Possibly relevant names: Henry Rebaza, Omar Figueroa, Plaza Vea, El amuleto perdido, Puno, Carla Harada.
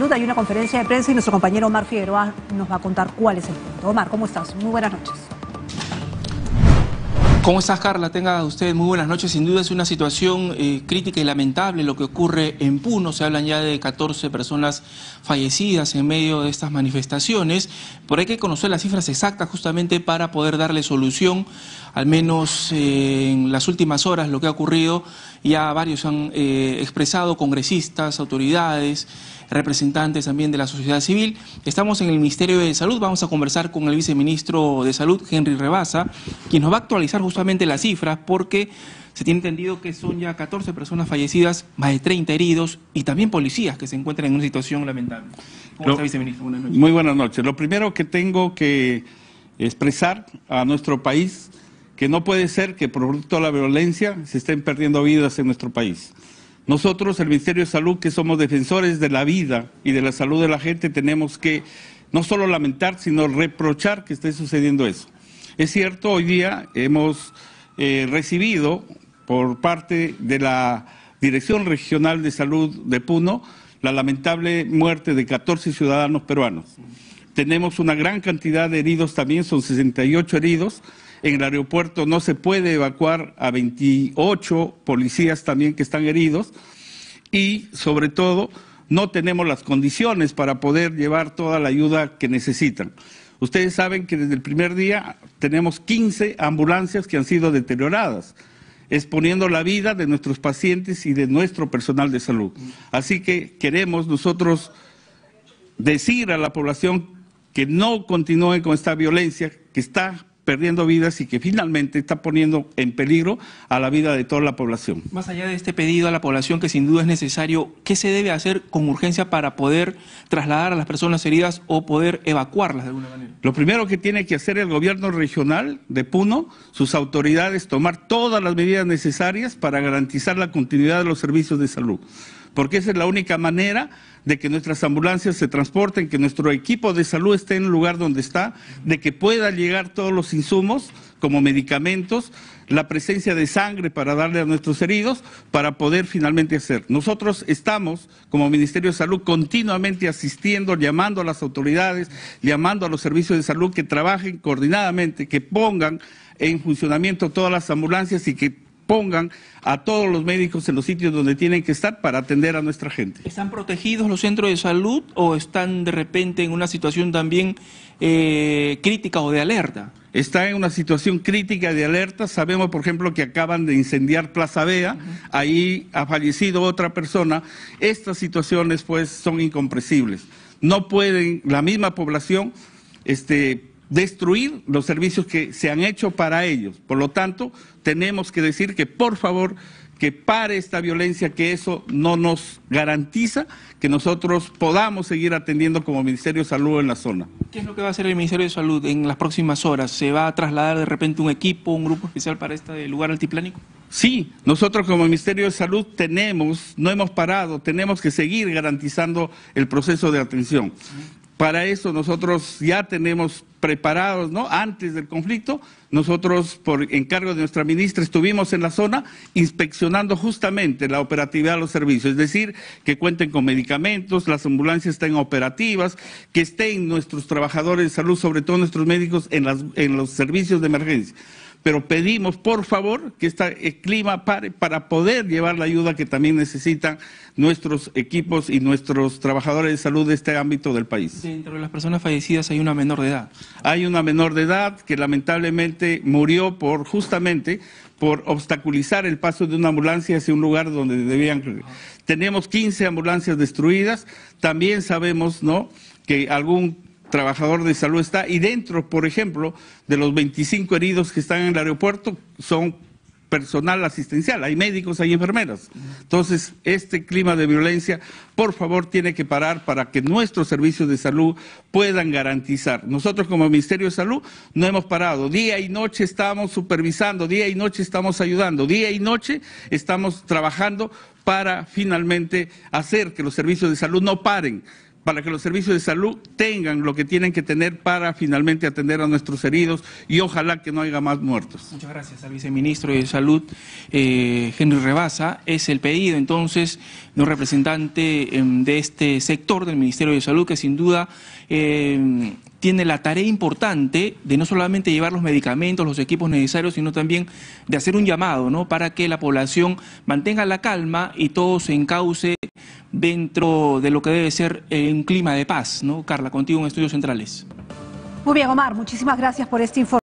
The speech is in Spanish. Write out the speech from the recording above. Salud hay una conferencia de prensa y nuestro compañero Omar Figueroa nos va a contar cuál es el punto. Omar, ¿cómo estás? Muy buenas noches. ¿Cómo estás, Carla? Tenga usted muy buenas noches. Sin duda es una situación crítica y lamentable lo que ocurre en Puno. Se hablan ya de 14 personas fallecidas en medio de estas manifestaciones. Pero hay que conocer las cifras exactas justamente para poder darle solución. Al menos en las últimas horas lo que ha ocurrido, ya varios han expresado, congresistas, autoridades, representantes también de la sociedad civil. Estamos en el Ministerio de Salud, vamos a conversar con el viceministro de Salud, Henry Rebaza, quien nos va a actualizar justamente las cifras, porque se tiene entendido que son ya 14 personas fallecidas, más de 30 heridos y también policías que se encuentran en una situación lamentable. ¿Cómo está, viceministro? Buenas noches. Muy buenas noches. Lo primero que tengo que expresar a nuestro país, que no puede ser que producto de la violencia se estén perdiendo vidas en nuestro país. Nosotros, el Ministerio de Salud, que somos defensores de la vida y de la salud de la gente, tenemos que no solo lamentar, sino reprochar que esté sucediendo eso. Es cierto, hoy día hemos recibido por parte de la Dirección Regional de Salud de Puno la lamentable muerte de 14 ciudadanos peruanos. Tenemos una gran cantidad de heridos también, son 68 heridos. En el aeropuerto no se puede evacuar a 28 policías también que están heridos y, sobre todo, no tenemos las condiciones para poder llevar toda la ayuda que necesitan. Ustedes saben que desde el primer día tenemos 15 ambulancias que han sido deterioradas, exponiendo la vida de nuestros pacientes y de nuestro personal de salud. Así que queremos nosotros decir a la población que no continúe con esta violencia que está perdiendo vidas y que finalmente está poniendo en peligro a la vida de toda la población. Más allá de este pedido a la población, que sin duda es necesario, ¿qué se debe hacer con urgencia para poder trasladar a las personas heridas o poder evacuarlas de alguna manera? Lo primero que tiene que hacer el gobierno regional de Puno, sus autoridades, tomar todas las medidas necesarias para garantizar la continuidad de los servicios de salud, porque esa es la única manera de que nuestras ambulancias se transporten, que nuestro equipo de salud esté en el lugar donde está, de que pueda llegar todos los insumos como medicamentos, la presencia de sangre para darle a nuestros heridos, para poder finalmente hacer. Nosotros estamos, como Ministerio de Salud, continuamente asistiendo, llamando a las autoridades, llamando a los servicios de salud que trabajen coordinadamente, que pongan en funcionamiento todas las ambulancias y que pongan a todos los médicos en los sitios donde tienen que estar para atender a nuestra gente. ¿Están protegidos los centros de salud o están de repente en una situación también crítica o de alerta? Está en una situación crítica de alerta. Sabemos, por ejemplo, que acaban de incendiar Plaza Vea, ahí ha fallecido otra persona. Estas situaciones, pues, son incomprensibles. No pueden la misma población destruir los servicios que se han hecho para ellos. Por lo tanto, tenemos que decir que, por favor, que pare esta violencia, que eso no nos garantiza que nosotros podamos seguir atendiendo como Ministerio de Salud en la zona. ¿Qué es lo que va a hacer el Ministerio de Salud en las próximas horas? ¿Se va a trasladar de repente un equipo, un grupo especial para este lugar altiplánico? Sí, nosotros como Ministerio de Salud tenemos, no hemos parado, tenemos que seguir garantizando el proceso de atención. Para eso nosotros ya tenemos preparados, ¿no? Antes del conflicto, nosotros por encargo de nuestra ministra estuvimos en la zona inspeccionando justamente la operatividad de los servicios, es decir, que cuenten con medicamentos, las ambulancias estén operativas, que estén nuestros trabajadores de salud, sobre todo nuestros médicos, en los servicios de emergencia. Pero pedimos, por favor, que este clima pare para poder llevar la ayuda que también necesitan nuestros equipos y nuestros trabajadores de salud de este ámbito del país. Dentro de las personas fallecidas hay una menor de edad. Hay una menor de edad que lamentablemente murió por justamente por obstaculizar el paso de una ambulancia hacia un lugar donde debían. Tenemos 15 ambulancias destruidas. También sabemos, ¿no?, que algún trabajador de salud está, y dentro, por ejemplo, de los 25 heridos que están en el aeropuerto, son personal asistencial, hay médicos, hay enfermeras. Entonces, este clima de violencia, por favor, tiene que parar para que nuestros servicios de salud puedan garantizar. Nosotros como Ministerio de Salud no hemos parado, día y noche estamos supervisando, día y noche estamos ayudando, día y noche estamos trabajando para finalmente hacer que los servicios de salud no paren. para que los servicios de salud tengan lo que tienen que tener para finalmente atender a nuestros heridos y ojalá que no haya más muertos. Muchas gracias al viceministro de Salud, Henry Rebaza. Es el pedido entonces de un representante de este sector del Ministerio de Salud que sin duda tiene la tarea importante de no solamente llevar los medicamentos, los equipos necesarios, sino también de hacer un llamado, ¿no?, para que la población mantenga la calma y todo se encauce dentro de lo que debe ser un clima de paz, ¿no? Carla, contigo en Estudios Centrales. Muy bien, Omar, muchísimas gracias por este informe.